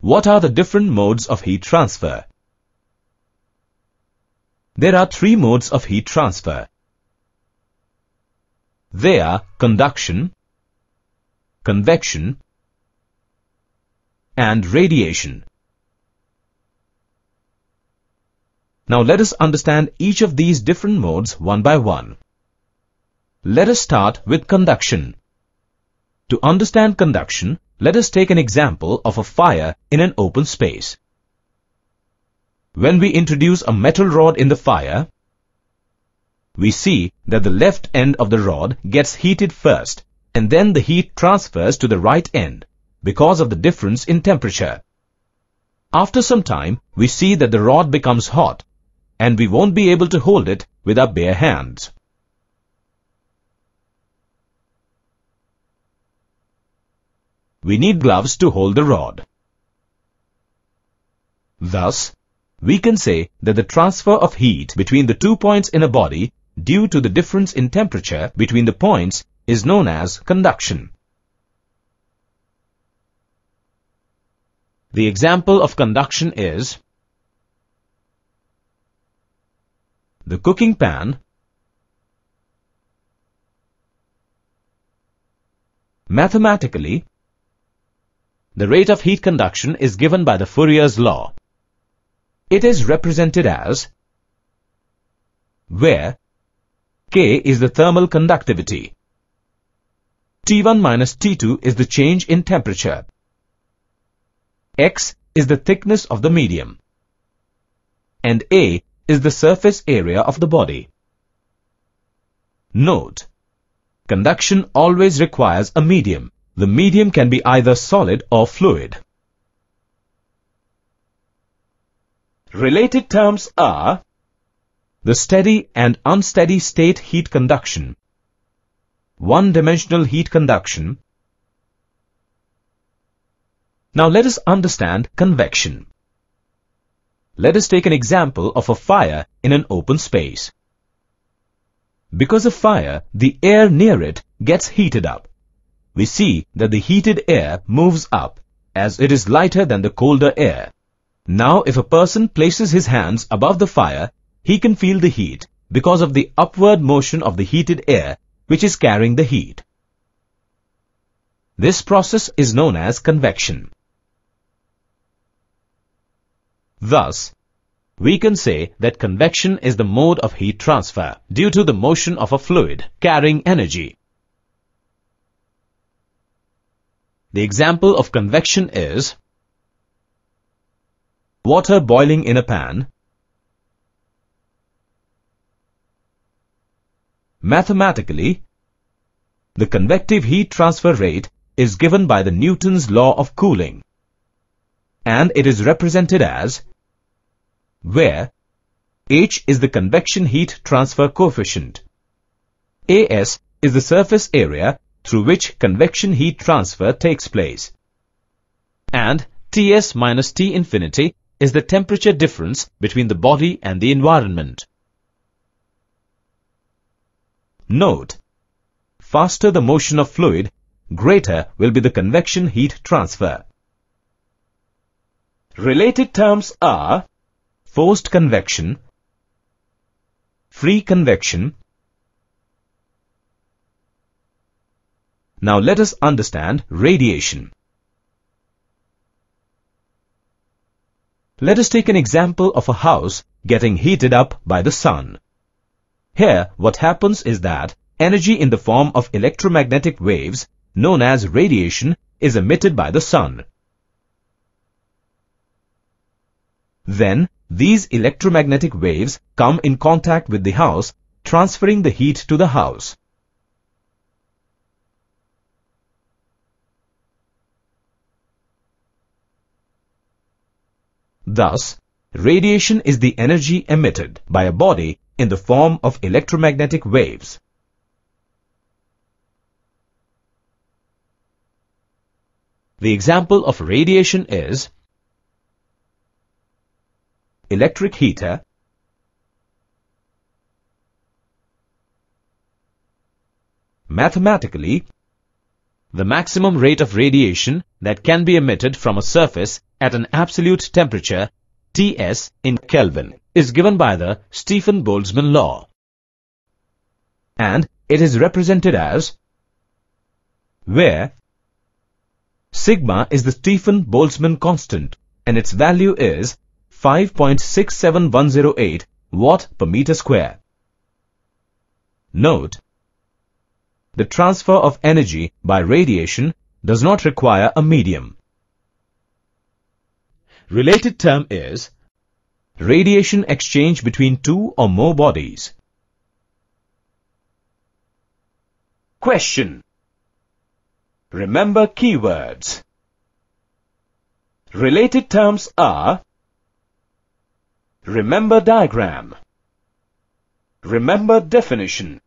What are the different modes of heat transfer? There are three modes of heat transfer. They are conduction, convection, and radiation. Now let us understand each of these different modes one by one. Let us start with conduction. To understand conduction, let us take an example of a fire in an open space. When we introduce a metal rod in the fire, we see that the left end of the rod gets heated first, and then the heat transfers to the right end because of the difference in temperature. After some time, we see that the rod becomes hot, and we won't be able to hold it with our bare hands. We need gloves to hold the rod. Thus, we can say that the transfer of heat between the two points in a body due to the difference in temperature between the points is known as conduction. The example of conduction is the cooking pan, mathematically. The rate of heat conduction is given by the Fourier's law. It is represented as where K is the thermal conductivity, T1 minus T2 is the change in temperature, X is the thickness of the medium, and A is the surface area of the body. Note, conduction always requires a medium. The medium can be either solid or fluid. Related terms are the steady and unsteady state heat conduction, one-dimensional heat conduction. Now let us understand convection. Let us take an example of a fire in an open space. Because of fire, the air near it gets heated up. We see that the heated air moves up, as it is lighter than the colder air. Now, if a person places his hands above the fire, he can feel the heat because of the upward motion of the heated air, which is carrying the heat. This process is known as convection. Thus, we can say that convection is the mode of heat transfer due to the motion of a fluid carrying energy. The example of convection is water boiling in a pan, mathematically, the convective heat transfer rate is given by the Newton's law of cooling, and it is represented as where H is the convection heat transfer coefficient, AS is the surface area through which convection heat transfer takes place, and Ts minus T infinity is the temperature difference between the body and the environment. Note, faster the motion of fluid, greater will be the convection heat transfer. Related terms are forced convection, free convection. Now let us understand radiation. Let us take an example of a house getting heated up by the sun. Here, what happens is that energy in the form of electromagnetic waves, known as radiation, is emitted by the sun. Then, these electromagnetic waves come in contact with the house, transferring the heat to the house. Thus, radiation is the energy emitted by a body in the form of electromagnetic waves. The example of radiation is electric heater, mathematically, the maximum rate of radiation that can be emitted from a surface at an absolute temperature, Ts in Kelvin, is given by the Stefan-Boltzmann law. And it is represented as where sigma is the Stefan-Boltzmann constant and its value is 5.67108 watt per meter square. Note, the transfer of energy by radiation does not require a medium. Related term is radiation exchange between two or more bodies. Question. Remember keywords. Related terms are remember diagram, remember definition,